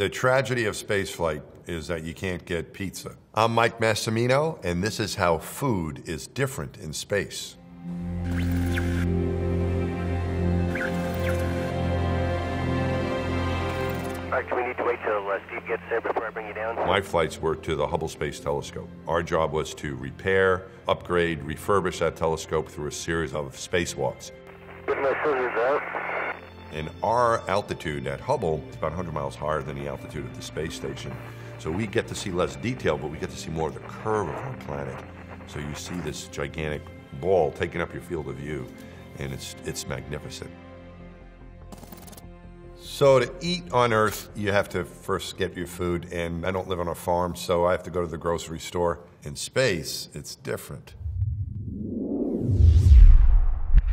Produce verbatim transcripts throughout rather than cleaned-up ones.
The tragedy of spaceflight is that you can't get pizza. I'm Mike Massimino, and this is how food is different in space. All right, do we need to wait till uh, Steve gets there before I bring you down? My flights were to the Hubble Space Telescope. Our job was to repair, upgrade, refurbish that telescope through a series of spacewalks. Get my scissors out. And our altitude at Hubble is about one hundred miles higher than the altitude of the space station. So we get to see less detail, but we get to see more of the curve of our planet. So you see this gigantic ball taking up your field of view, and it's, it's magnificent. So to eat on Earth, you have to first get your food, and I don't live on a farm, so I have to go to the grocery store. In space, it's different.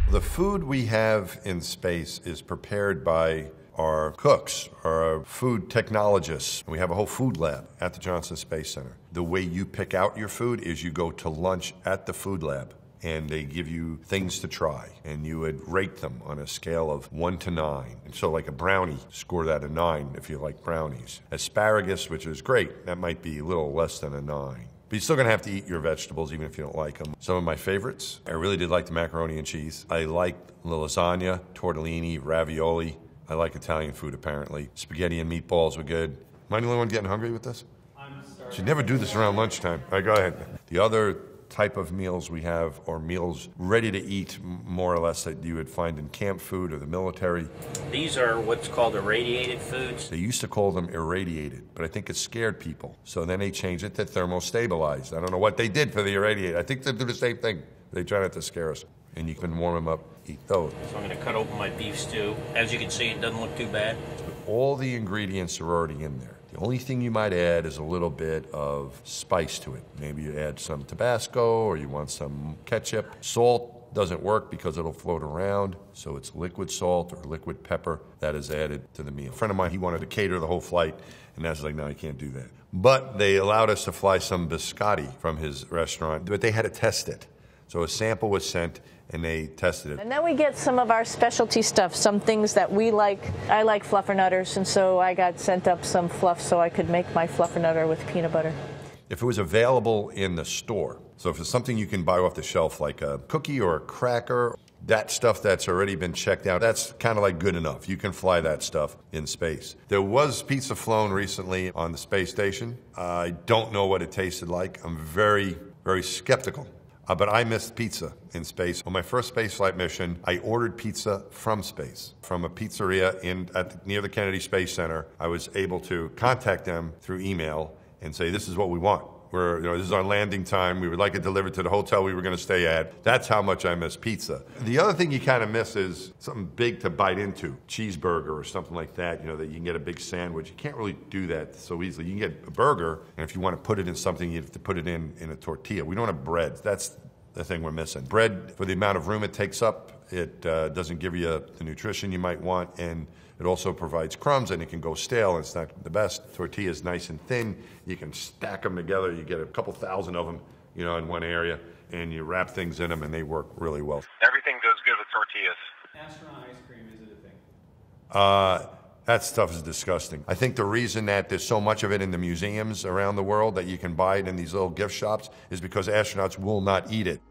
The food we have in space is prepared by our cooks, our food technologists. We have a whole food lab at the Johnson Space Center. The way you pick out your food is you go to lunch at the food lab, and they give you things to try, and you would rate them on a scale of one to nine. And so like a brownie, score that a nine if you like brownies. Asparagus, which is great, that might be a little less than a nine. But you're still gonna have to eat your vegetables even if you don't like them. Some of my favorites, I really did like the macaroni and cheese. I liked the lasagna, tortellini, ravioli. I like Italian food apparently. Spaghetti and meatballs were good. Am I the only one getting hungry with this? I'm starving. Should never do this around lunchtime. All right, go ahead. The other type of meals we have are meals ready to eat, more or less, that you would find in camp food or the military. These are what's called irradiated foods. They used to call them irradiated, but I think it scared people. So then they changed it to thermostabilized. I don't know what they did for the irradiated. I think they do the same thing. They try not to scare us. And you can warm them up, eat those. So I'm gonna cut open my beef stew. As you can see, it doesn't look too bad. But all the ingredients are already in there. The only thing you might add is a little bit of spice to it. Maybe you add some Tabasco, or you want some ketchup. Salt doesn't work because it'll float around, so it's liquid salt or liquid pepper that is added to the meal. A friend of mine, he wanted to cater the whole flight, and that's like, no, you can't do that. But they allowed us to fly some biscotti from his restaurant, but they had to test it. So a sample was sent, and they tested it. And then we get some of our specialty stuff, some things that we like. I like fluffernutters, and so I got sent up some fluff so I could make my fluffernutter with peanut butter. If it was available in the store, so if it's something you can buy off the shelf, like a cookie or a cracker, that stuff that's already been checked out, that's kind of like good enough. You can fly that stuff in space. There was pizza flown recently on the space station. I don't know what it tasted like. I'm very, very skeptical. Uh, but I missed pizza in space. On my first spaceflight mission, I ordered pizza from space, from a pizzeria in, at the, near the Kennedy Space Center. I was able to contact them through email and say, this is what we want. We're, you know, this is our landing time. We would like it delivered to the hotel we were gonna stay at. That's how much I miss pizza. The other thing you kind of miss is something big to bite into, cheeseburger or something like that, you know, that you can get a big sandwich. You can't really do that so easily. You can get a burger, and if you want to put it in something, you have to put it in, in a tortilla. We don't have bread. That's the thing we're missing. Bread, for the amount of room it takes up, it uh, doesn't give you the nutrition you might want, and it also provides crumbs, and it can go stale, and it's not the best. Tortilla is nice and thin. You can stack them together. You get a couple thousand of them, you know, in one area, and you wrap things in them, and they work really well. Everything goes good with tortillas. Astronaut ice cream, is it a thing? Uh, that stuff is disgusting. I think the reason that there's so much of it in the museums around the world that you can buy it in these little gift shops is because astronauts will not eat it.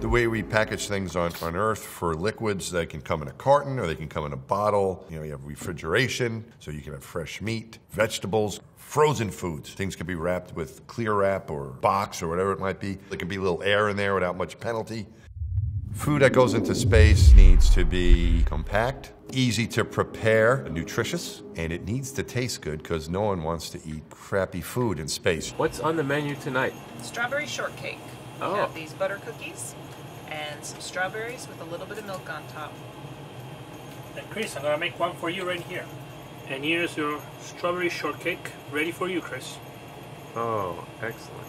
The way we package things on, on Earth for liquids, they can come in a carton or they can come in a bottle. You know, you have refrigeration, so you can have fresh meat, vegetables, frozen foods. Things can be wrapped with clear wrap or box or whatever it might be. There can be a little air in there without much penalty. Food that goes into space needs to be compact, easy to prepare, nutritious, and it needs to taste good because no one wants to eat crappy food in space. What's on the menu tonight? Strawberry shortcake. Oh. We have these butter cookies and some strawberries with a little bit of milk on top. And Chris, I'm gonna make one for you right here. And here's your strawberry shortcake ready for you, Chris. Oh, excellent.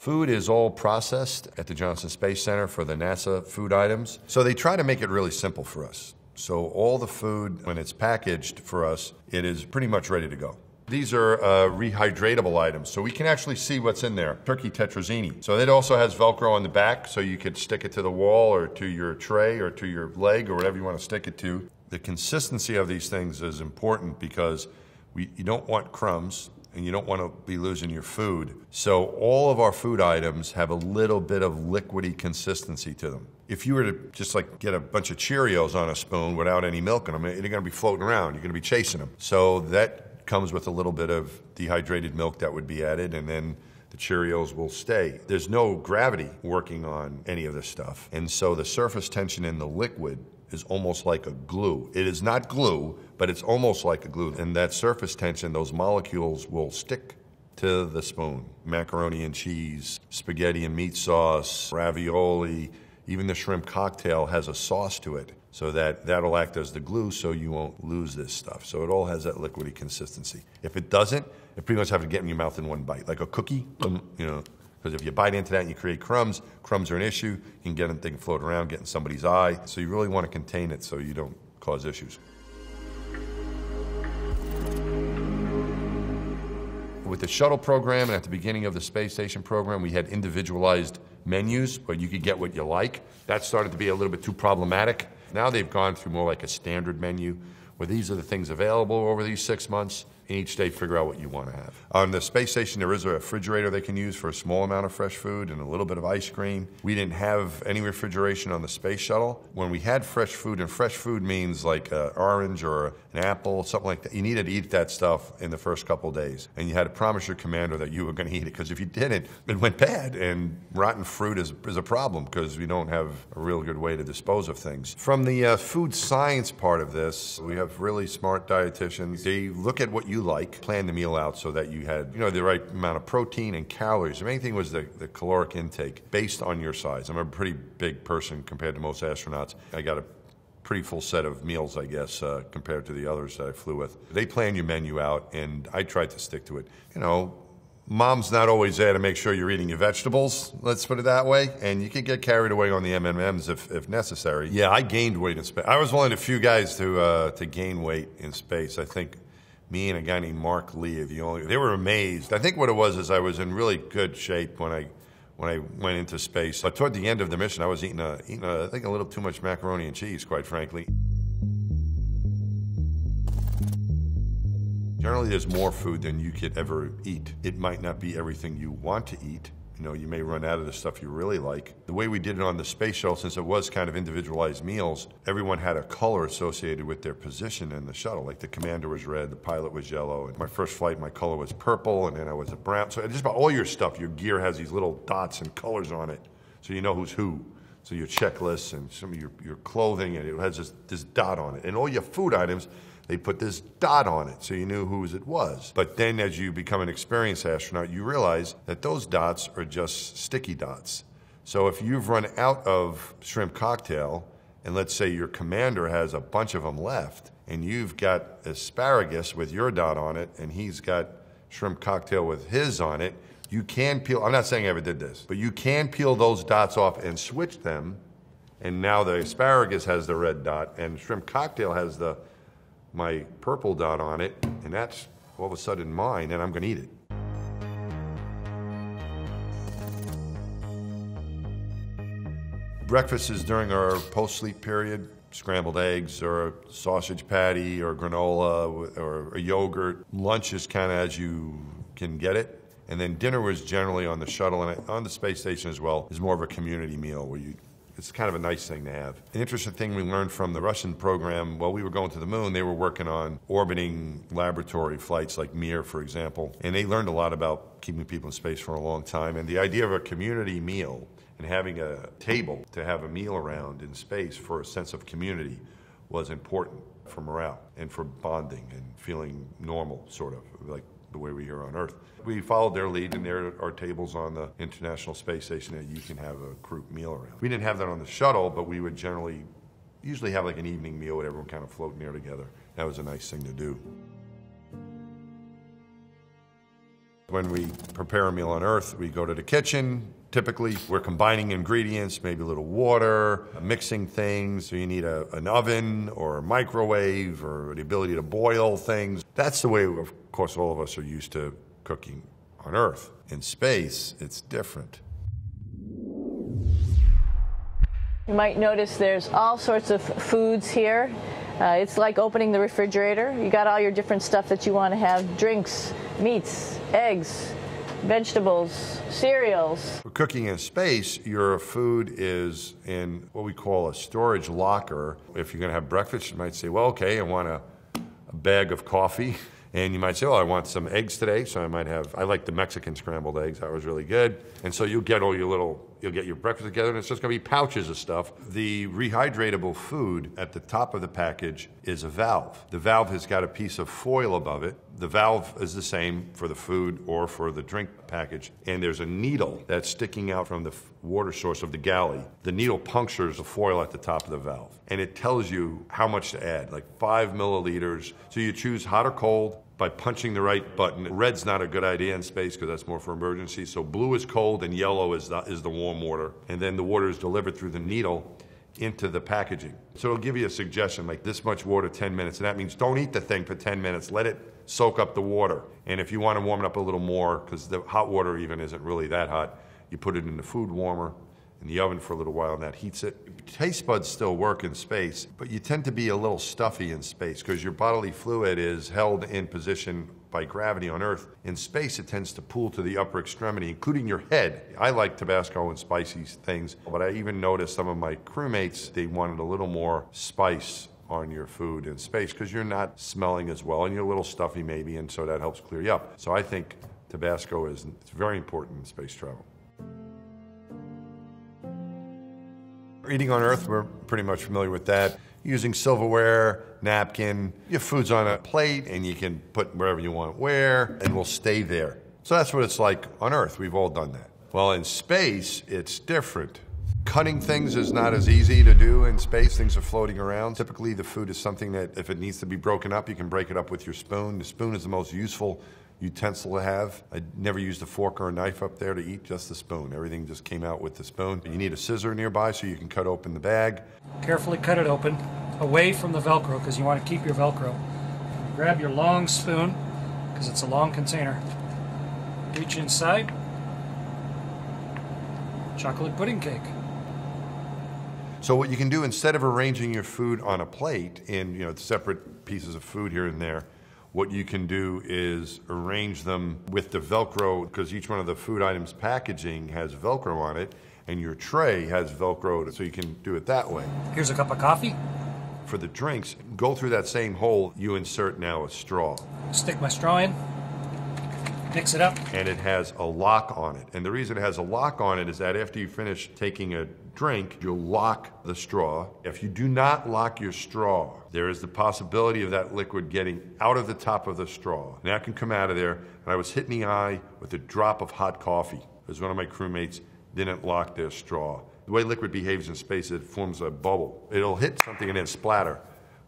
Food is all processed at the Johnson Space Center for the NASA food items. So they try to make it really simple for us. So all the food, when it's packaged for us, it is pretty much ready to go. These are uh, rehydratable items, so we can actually see what's in there. Turkey Tetrazzini. So it also has Velcro on the back, so you could stick it to the wall or to your tray or to your leg or whatever you want to stick it to. the consistency of these things is important because we, you don't want crumbs and you don't want to be losing your food. So all of our food items have a little bit of liquidy consistency to them. If you were to just like get a bunch of Cheerios on a spoon without any milk in them, you're gonna be floating around, you're gonna be chasing them. So that comes with a little bit of dehydrated milk that would be added, and then the Cheerios will stay. There's no gravity working on any of this stuff. And so the surface tension in the liquid is almost like a glue. It is not glue, but it's almost like a glue. And that surface tension, those molecules will stick to the spoon. Macaroni and cheese, spaghetti and meat sauce, ravioli, even the shrimp cocktail has a sauce to it. So that, that'll act as the glue so you won't lose this stuff. So it all has that liquidy consistency. If it doesn't, it pretty much have to get in your mouth in one bite, like a cookie, you know, because if you bite into that and you create crumbs, crumbs are an issue. You can get them, they can float around, get in somebody's eye. So you really want to contain it so you don't cause issues. With the shuttle program and at the beginning of the space station program, we had individualized menus where you could get what you like. That started to be a little bit too problematic. Now they've gone through more like a standard menu where these are the things available over these six months, and each day figure out what you want to have. On the space station, there is a refrigerator they can use for a small amount of fresh food and a little bit of ice cream. We didn't have any refrigeration on the space shuttle. When we had fresh food, and fresh food means like an orange or an apple, something like that, you needed to eat that stuff in the first couple days. And you had to promise your commander that you were going to eat it, because if you didn't, it went bad. And rotten fruit is, is a problem, because we don't have a real good way to dispose of things. From the uh, food science part of this, we have really smart dietitians. They look at what you like, plan the meal out so that you had, you know, the right amount of protein and calories. The main thing was the, the caloric intake based on your size. I'm a pretty big person compared to most astronauts. I got a pretty full set of meals, I guess, uh, compared to the others that I flew with. They plan your menu out, and I tried to stick to it. You know, mom's not always there to make sure you're eating your vegetables, let's put it that way, and you can get carried away on the M and Ms if, if necessary. Yeah, I gained weight in space. I was one of the few guys to, uh, to gain weight in space, I think. Me and a guy named Mark Lee, if you only, they were amazed. I think what it was is I was in really good shape when I, when I went into space. But toward the end of the mission, I was eating, a, eating a, I think, a little too much macaroni and cheese, quite frankly. Generally, there's more food than you could ever eat. It might not be everything you want to eat. You know, you may run out of the stuff you really like. The way we did it on the space shuttle, since it was kind of individualized meals, everyone had a color associated with their position in the shuttle. Like the commander was red, the pilot was yellow. And my first flight, my color was purple, and then I was a brown. So just about all your stuff, your gear has these little dots and colors on it, so you know who's who. So your checklists and some of your, your clothing, and it has this, this dot on it. And all your food items, they put this dot on it, so you knew whose it was. But then as you become an experienced astronaut, you realize that those dots are just sticky dots. So if you've run out of shrimp cocktail, and let's say your commander has a bunch of them left, and you've got asparagus with your dot on it, and he's got shrimp cocktail with his on it, you can peel, I'm not saying I ever did this, but you can peel those dots off and switch them, and now the asparagus has the red dot, and shrimp cocktail has the my purple dot on it, and that's all of a sudden mine, and I'm gonna eat it. Breakfast is during our post-sleep period, scrambled eggs or a sausage patty or granola or a yogurt. Lunch is kind of as you can get it. And then dinner was generally on the shuttle and on the space station as well, is more of a community meal where you, it's kind of a nice thing to have. An interesting thing we learned from the Russian program, while we were going to the moon, they were working on orbiting laboratory flights like Mir, for example, and they learned a lot about keeping people in space for a long time, and the idea of a community meal and having a table to have a meal around in space for a sense of community was important for morale and for bonding and feeling normal, sort of, like the way we are on Earth. We followed their lead, and there are tables on the International Space Station that you can have a group meal around. We didn't have that on the shuttle, but we would generally, usually have like an evening meal where everyone kind of floating there together. That was a nice thing to do. When we prepare a meal on Earth, we go to the kitchen. Typically, we're combining ingredients, maybe a little water, mixing things. So you need a, an oven or a microwave or the ability to boil things. That's the way, of course, all of us are used to cooking on Earth. In space, it's different. You might notice there's all sorts of foods here. Uh, it's like opening the refrigerator. You got all your different stuff that you want to have. Drinks, meats, eggs, vegetables, cereals. For cooking in space, your food is in what we call a storage locker. If you're going to have breakfast, you might say, well, okay, I want a, a bag of coffee. And you might say, oh, I want some eggs today, so I might have, I like the Mexican scrambled eggs, that was really good. And so you'll get all your little, you'll get your breakfast together, and it's just gonna be pouches of stuff. The rehydratable food at the top of the package is a valve. The valve has got a piece of foil above it. The valve is the same for the food or for the drink package, and there's a needle that's sticking out from the water source of the galley. The needle punctures the foil at the top of the valve, and it tells you how much to add, like five milliliters. So you choose hot or cold by punching the right button. Red's not a good idea in space because that's more for emergency, so blue is cold and yellow is the, is the warm water. And then the water is delivered through the needle into the packaging. So it'll give you a suggestion, like this much water, ten minutes, and that means don't eat the thing for ten minutes, let it soak up the water. And if you want to warm it up a little more, because the hot water even isn't really that hot, you put it in the food warmer, in the oven for a little while, and that heats it. Taste buds still work in space, but you tend to be a little stuffy in space because your bodily fluid is held in position by gravity on Earth. In space, it tends to pool to the upper extremity, including your head. I like Tabasco and spicy things, but I even noticed some of my crewmates, they wanted a little more spice on your food in space because you're not smelling as well and you're a little stuffy maybe, and so that helps clear you up. So I think Tabasco is it's very important in space travel. Eating on Earth, we're pretty much familiar with that. Using silverware, napkin, your food's on a plate and you can put wherever you want where, and will stay there. So that's what it's like on Earth. We've all done that. Well, in space, it's different. Cutting things is not as easy to do in space. Things are floating around. Typically, the food is something that if it needs to be broken up, you can break it up with your spoon. The spoon is the most useful utensil to have. I never used a fork or a knife up there to eat, just the spoon. Everything just came out with the spoon. You need a scissor nearby so you can cut open the bag. Carefully cut it open, away from the Velcro, because you want to keep your Velcro. Grab your long spoon, because it's a long container. Reach inside. Chocolate pudding cake. So what you can do, instead of arranging your food on a plate in, you know, separate pieces of food here and there, what you can do is arrange them with the Velcro, because each one of the food items packaging has Velcro on it, and your tray has Velcro, so you can do it that way. Here's a cup of coffee. For the drinks, go through that same hole, you insert now a straw. Stick my straw in, mix it up. And it has a lock on it. And the reason it has a lock on it is that after you finish taking a drink, you'll lock the straw. If you do not lock your straw, there is the possibility of that liquid getting out of the top of the straw. And that can come out of there. And I was hit in the eye with a drop of hot coffee, because one of my crewmates didn't lock their straw. The way liquid behaves in space, it forms a bubble. It'll hit something and then splatter.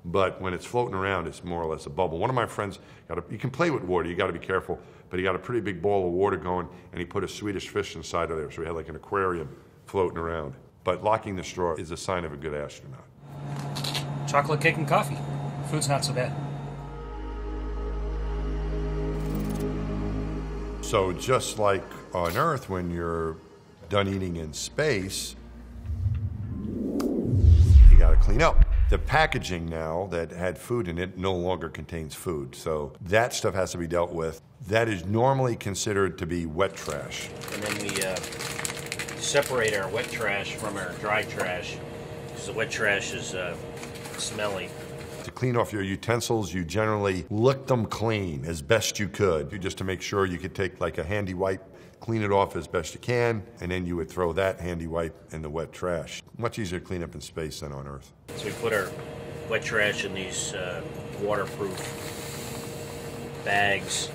But when it's floating around, it's more or less a bubble. One of my friends, got a, you can play with water, you gotta be careful, but he got a pretty big bowl of water going, and he put a Swedish fish inside of there, so he had like an aquarium floating around. But locking the straw is a sign of a good astronaut. Chocolate cake and coffee. Food's not so bad. So just like on Earth, when you're done eating in space, you gotta clean up. The packaging now that had food in it no longer contains food, so that stuff has to be dealt with. That is normally considered to be wet trash. And then we uh, separate our wet trash from our dry trash, because the wet trash is uh, smelly. To clean off your utensils, you generally lick them clean as best you could, just to make sure you could take like a handy wipe, clean it off as best you can, and then you would throw that handy wipe in the wet trash. Much easier to clean up in space than on Earth. So we put our wet trash in these uh, waterproof bags.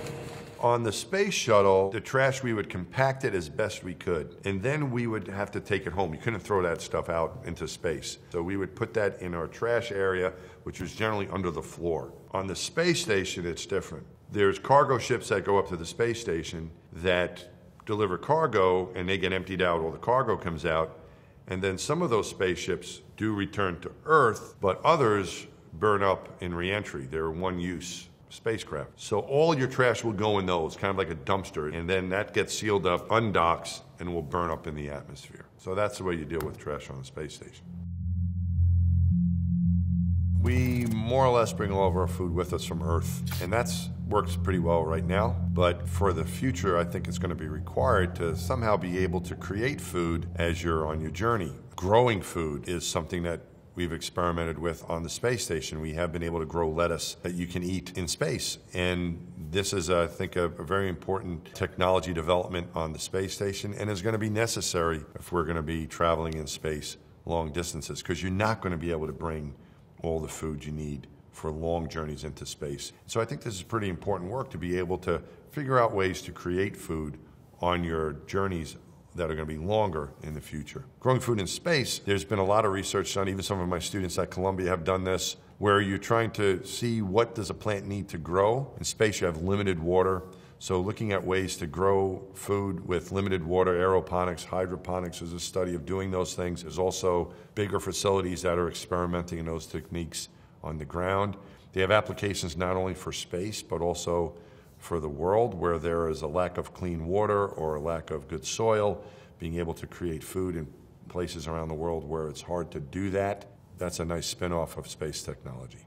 On the space shuttle, the trash, we would compact it as best we could, and then we would have to take it home. You couldn't throw that stuff out into space. So we would put that in our trash area, which was generally under the floor. On the space station, it's different. There's cargo ships that go up to the space station that deliver cargo, and they get emptied out, all the cargo comes out, and then some of those spaceships do return to Earth, but others burn up in reentry. They're one-use spacecraft. So all your trash will go in those, kind of like a dumpster, and then that gets sealed up, undocks, and will burn up in the atmosphere. So that's the way you deal with trash on the space station. We more or less bring all of our food with us from Earth, and that's works pretty well right now. But for the future, I think it's going to be required to somehow be able to create food as you're on your journey. Growing food is something that we've experimented with on the space station. We have been able to grow lettuce that you can eat in space. And this is, I think, a, a very important technology development on the space station, and is going to be necessary if we're going to be traveling in space long distances, because you're not going to be able to bring all the food you need for long journeys into space. So I think this is pretty important work, to be able to figure out ways to create food on your journeys that are going to be longer in the future. Growing food in space, there's been a lot of research done, even some of my students at Columbia have done this, where you're trying to see what does a plant need to grow. In space you have limited water, so looking at ways to grow food with limited water, aeroponics, hydroponics is a study of doing those things. There's also bigger facilities that are experimenting in those techniques on the ground. They have applications not only for space, but also for the world, where there is a lack of clean water or a lack of good soil, being able to create food in places around the world where it's hard to do that. That's a nice spin-off of space technology.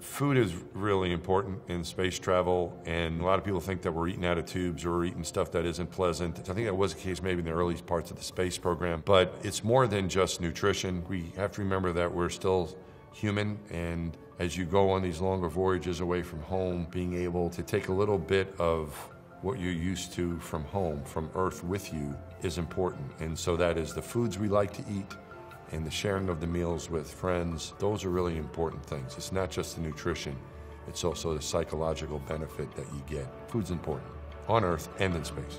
Food is really important in space travel, and a lot of people think that we're eating out of tubes or we're eating stuff that isn't pleasant. I think that was the case maybe in the early parts of the space program, but it's more than just nutrition. We have to remember that we're still human, and as you go on these longer voyages away from home, being able to take a little bit of what you're used to from home, from Earth with you, is important. And so that is the foods we like to eat and the sharing of the meals with friends. Those are really important things. It's not just the nutrition, it's also the psychological benefit that you get. Food's important on Earth and in space.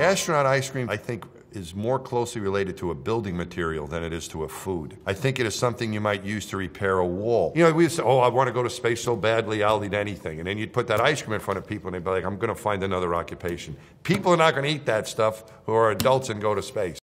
Astronaut ice cream, I think, is more closely related to a building material than it is to a food. I think it is something you might use to repair a wall. You know, we used to say, oh, I want to go to space so badly, I'll eat anything. And then you'd put that ice cream in front of people and they'd be like, I'm going to find another occupation. People are not going to eat that stuff who are adults and go to space.